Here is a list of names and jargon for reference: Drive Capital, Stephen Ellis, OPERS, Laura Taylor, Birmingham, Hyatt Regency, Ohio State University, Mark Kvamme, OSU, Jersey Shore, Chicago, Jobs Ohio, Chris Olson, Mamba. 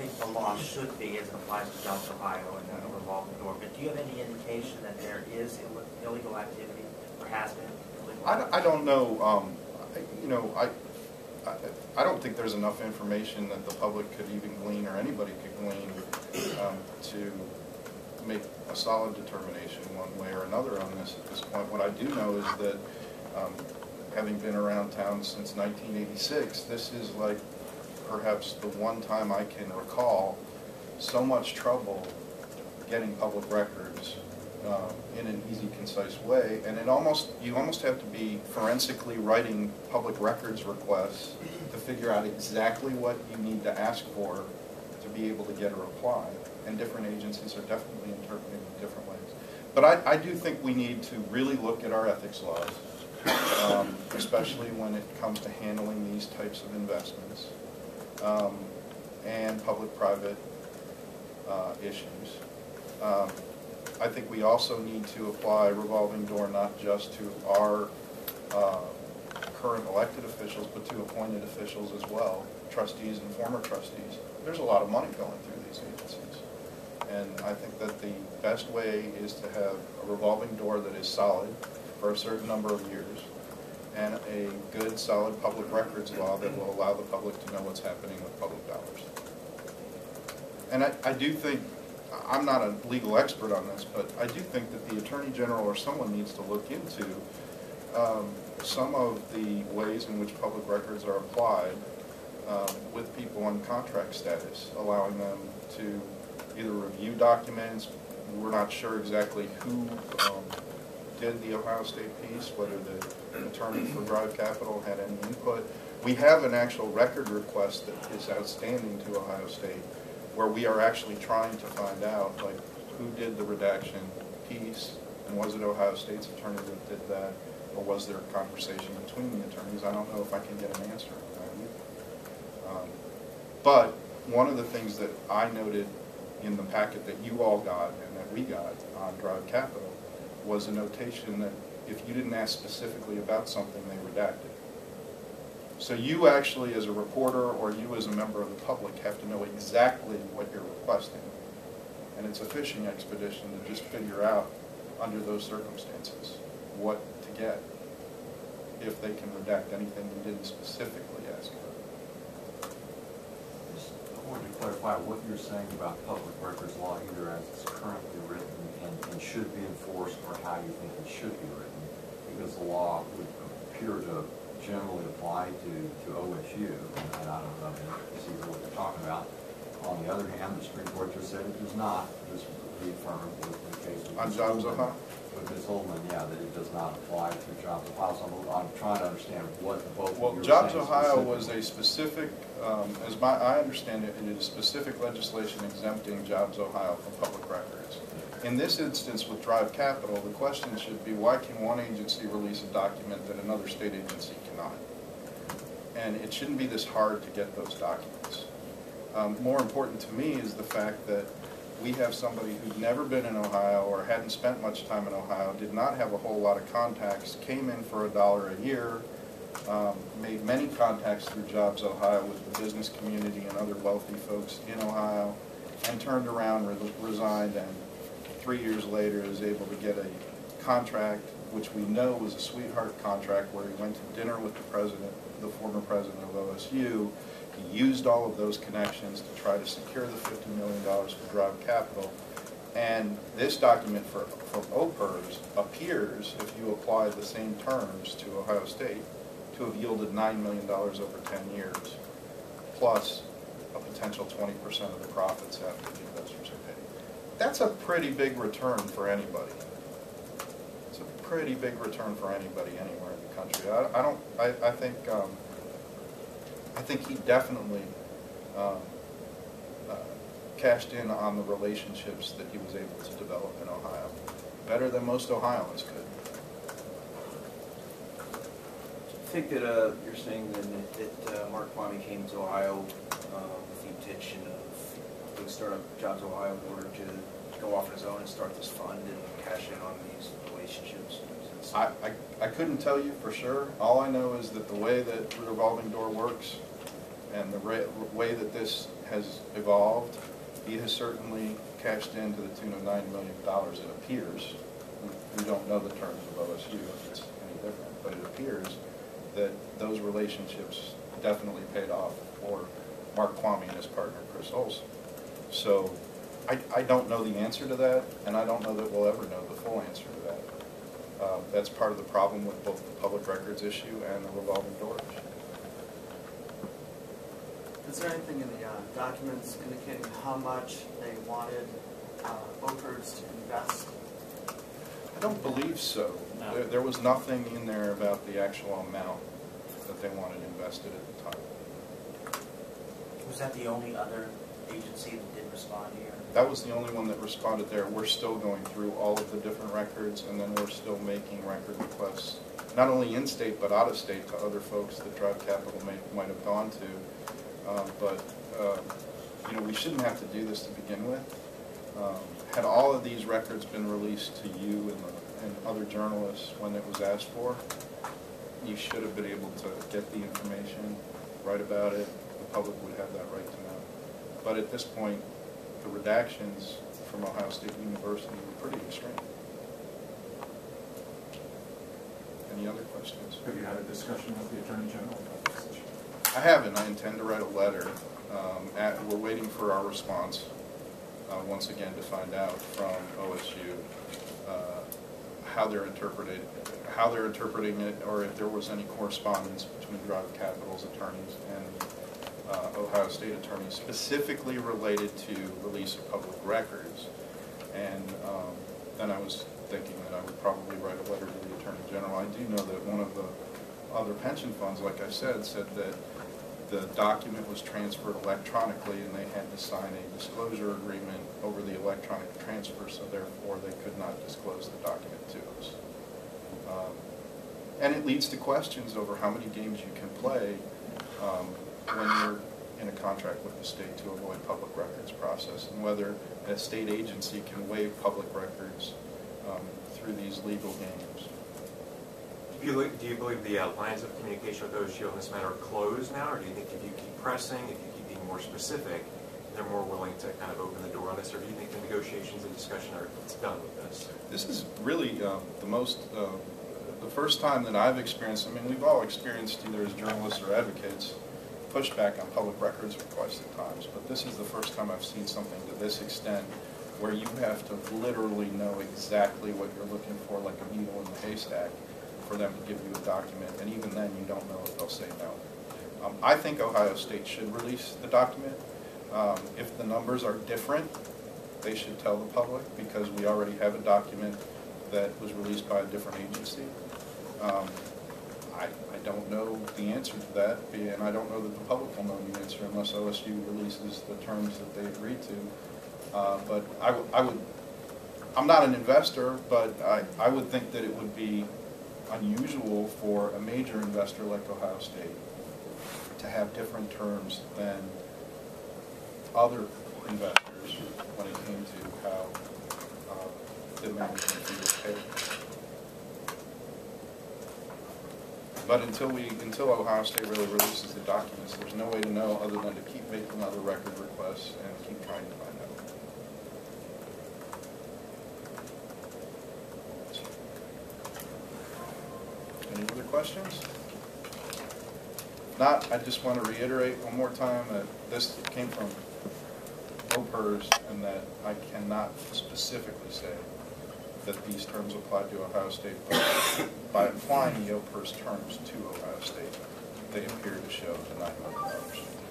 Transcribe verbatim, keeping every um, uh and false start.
think the law should be as it applies to Jobs Ohio, and that'll revolve the door. But do you have any indication that there is ill illegal activity or has been illegal activity? I, I don't know. Um, I, you know, I, I I don't think there's enough information that the public could even glean or anybody could glean um, to make a solid determination one way or another on this at this point. What I do know is that um, having been around town since nineteen eighty-six, this is like perhaps the one time I can recall so much trouble getting public records um, in an easy, concise way. And it almost, you almost have to be forensically writing public records requests to figure out exactly what you need to ask for to be able to get a reply. And different agencies are definitely interpreting it in different ways. But I, I do think we need to really look at our ethics laws, um, especially when it comes to handling these types of investments um, and public-private uh, issues. Um, I think we also need to apply revolving door not just to our uh, current elected officials, but to appointed officials as well, trustees and former trustees. There's a lot of money going through these agencies. And I think that the best way is to have a revolving door that is solid for a certain number of years and a good, solid public records law that will allow the public to know what's happening with public dollars. And I, I do think, I'm not a legal expert on this, but I do think that the Attorney General or someone needs to look into um, some of the ways in which public records are applied um, with people on contract status, allowing them to either review documents. We're not sure exactly who um, did the Ohio State piece, whether the attorney for Drive Capital had any input. We have an actual record request that is outstanding to Ohio State, where we are actually trying to find out, like, who did the redaction piece, and was it Ohio State's attorney that did that, or was there a conversation between the attorneys? I don't know if I can get an answer on that either. Um, but one of the things that I noted in the packet that you all got and that we got on Drive Capital was a notation that if you didn't ask specifically about something, they redacted. So you actually, as a reporter or you as a member of the public, have to know exactly what you're requesting. And it's a fishing expedition to just figure out, under those circumstances, what to get if they can redact anything you didn't specifically ask about. I wanted to clarify what you're saying about public records law, either as it's currently written and, and should be enforced, or how you think it should be written, because the law would appear to generally apply to, to O S U, and I don't know if you see what you're talking about. On the other hand, the Supreme Court just said it does not, just reaffirmed the case with Miz Holman, with Miz Holman, yeah, that it does not apply to Jobs Ohio. So I'm, I'm trying to understand what the vote Well, Jobs Ohio was a specific, um, as my, I understand it, it is specific legislation exempting Jobs Ohio from public records. In this instance with Drive Capital, the question should be, why can one agency release a document that another state agency cannot? And it shouldn't be this hard to get those documents. Um, more important to me is the fact that we have somebody who'd never been in Ohio or hadn't spent much time in Ohio, did not have a whole lot of contacts, came in for a dollar a year, um, made many contacts through Jobs Ohio with the business community and other wealthy folks in Ohio, and turned around, re resigned, and three years later is able to get a contract, which we know was a sweetheart contract, where he went to dinner with the president, the former president of O S U. He used all of those connections to try to secure the fifty million dollars for Drive Capital. And this document for, from OPERS appears, if you apply the same terms to Ohio State, to have yielded nine million dollars over ten years, plus a potential twenty percent of the profits after the investors are paid. That's a pretty big return for anybody. It's a pretty big return for anybody anywhere in the country. I, I don't, I, I think, um, I think he definitely um, uh, cashed in on the relationships that he was able to develop in Ohio, better than most Ohioans could. I think that uh, you're saying then that, that uh, Mark Kvamme came to Ohio uh, with the intention of a big startup, Jobs Ohio, in order to go off his own and start this fund and cash in on these relationships. I, I, I couldn't tell you for sure. All I know is that the way that the revolving door works and the way that this has evolved. He has certainly cashed in to the tune of nine million dollars, it appears. We don't know the terms of O S U if it's any different, but it appears that those relationships definitely paid off for Mark Kvamme and his partner, Chris Olson. So I, I don't know the answer to that, and I don't know that we'll ever know the full answer to that. Uh, that's part of the problem with both the public records issue and the revolving door issue. Is there anything in the uh, documents indicating how much they wanted uh, OPERS to invest? I don't believe so. No. There, there was nothing in there about the actual amount that they wanted invested at the time. Was that the only other agency that did respond here? That was the only one that responded there. We're still going through all of the different records, and then we're still making record requests, not only in-state but out-of-state, to other folks that Drive Capital may, might have gone to. Uh, but uh, you know, we shouldn't have to do this to begin with. Um, had all of these records been released to you and, the, and other journalists when it was asked for, you should have been able to get the information, write about it. The public would have that right to know. But at this point, the redactions from Ohio State University were pretty extreme. Any other questions? Have you had a discussion with the Attorney General about this issue? I haven't. I intend to write a letter. Um, at, we're waiting for our response, uh, once again, to find out from O S U uh, how they're interpreted, how they're interpreting it, or if there was any correspondence between Drive Capital's attorneys and Uh, Ohio State attorneys, specifically related to release of public records. And um, then I was thinking that I would probably write a letter to the Attorney General. I do know that one of the other pension funds, like I said, said that the document was transferred electronically and they had to sign a disclosure agreement over the electronic transfer, so therefore they could not disclose the document to us. Um, and it leads to questions over how many games you can play um, when you're in a contract with the state to avoid public records process, and whether a state agency can waive public records um, through these legal games. Do you, do you believe the uh, lines of communication with O S U on this matter are closed now, or do you think if you keep pressing, if you keep being more specific, they're more willing to kind of open the door on this, or do you think the negotiations and discussion are it's done with this? This is really uh, the most, uh, the first time that I've experienced, I mean, we've all experienced, either as journalists or advocates, pushback on public records requests at times, but this is the first time I've seen something to this extent where you have to literally know exactly what you're looking for, like a needle in the haystack, for them to give you a document, and even then you don't know if they'll say no. Um, I think Ohio State should release the document. Um, if the numbers are different, they should tell the public, because we already have a document that was released by a different agency. Um, I, I don't know the answer to that, and I don't know that the public will know the answer unless O S U releases the terms that they agreed to. Uh, but I, I would, I'm not an investor, but I, I would think that it would be unusual for a major investor like Ohio State to have different terms than other investors when it came to how uh, the management fee was paid. But until we, until Ohio State really releases the documents, there's no way to know other than to keep making other record requests and keep trying to find out. Any other questions? If not, I just want to reiterate one more time that this came from OPERS, and that I cannot specifically say that these terms apply to Ohio State, but by applying the OPERS terms to Ohio State, they appear to show the nine million dollars.